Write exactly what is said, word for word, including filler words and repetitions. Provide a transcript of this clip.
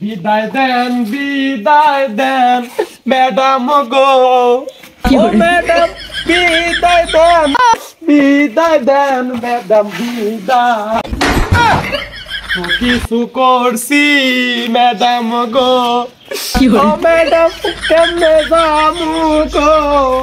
Biday den, biday den, madam go. Oh madam, biday den, biday den, madam biday. Kisu korsi, madam go. Oh madam, kemne zamu go.